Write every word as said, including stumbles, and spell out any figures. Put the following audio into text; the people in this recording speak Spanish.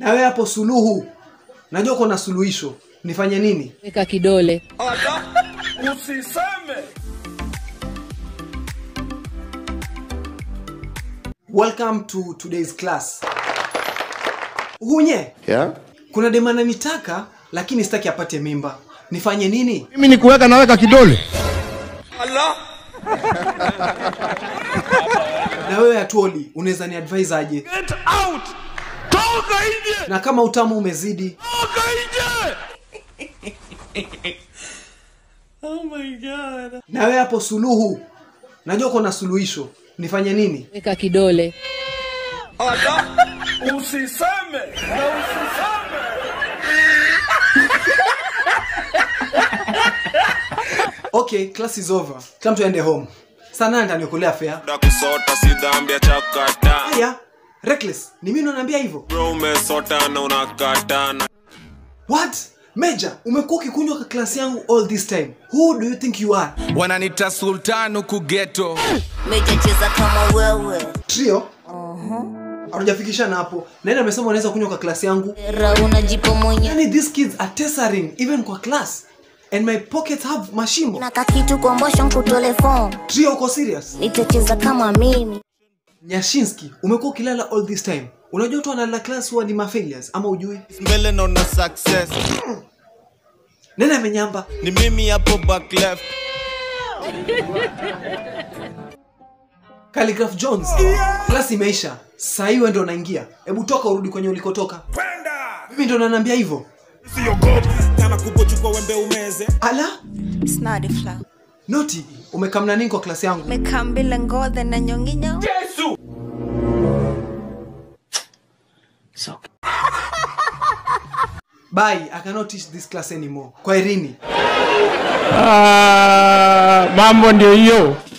Na wewe hapo Suluhu, najua uko na suluhisho. Nifanye nini? Weka kidole. Usiseme. Welcome to today's class. Uhunye? Yeah. Kuna dema ananitaka lakini sitaki apate mimba. Nifanye nini? Mimi ni kuweka na weka kidole. Allah. Na wewe Atoli, unaweza ni advise aje? Get out. Toka nje. Na kama utamu umezidi, toka nje. Oh my god. Na wewe hapo Suluhu, najua uko na suluhisho. Nifanye nini? Weka kidole. Allah. Usiseme. Na usiseme. Okay, class is over. Come to end the home. Sana ndaniokolea fair. Ndakusota sidambia chakata. Haya, Rekles, ni mimi ndo naambia hivyo. Bro, umesota na unakatana. What? Major, umekuwa ukikunywa kwa class yangu all this time. Who do you think you are? Wananita Sultanu kugeto. Major, cheza kama wewe. Trio? Mhm. Harujafikisha na hapo. Nani amesema unaweza kunywa kwa class yangu? Rauna jipo mwenye. Yani these kids are testing even kwa class. And my pockets have mashimo. Nakakitu kwa mbosho mkutelefon. Trio, uko serious? Nitacheza kama mimi. Nyashinski, umekuwa kilala all this time. Unajua watu wanalala class huwa ni mafailures ama ujui? Mbele na una success. Nena amenyamba. Ni mimi hapo back left. Khaligraph Jones. Yeah. Class imeisha. Sasa hiyo ndio naingia. Hebu toka urudi kwenye ulikotoka. Penda. Mimi ndo nanambia hivyo. Sio gold. Kupochukua wembe umeze. Ala? Snadi fla. Noti, umekamna nini kwa klasi yangu? Umekambila ngode na nyonginyo. Yesu! So. Bye, I cannot teach this class anymore. Kwa Irini. Ah, mambo ndio hiyo.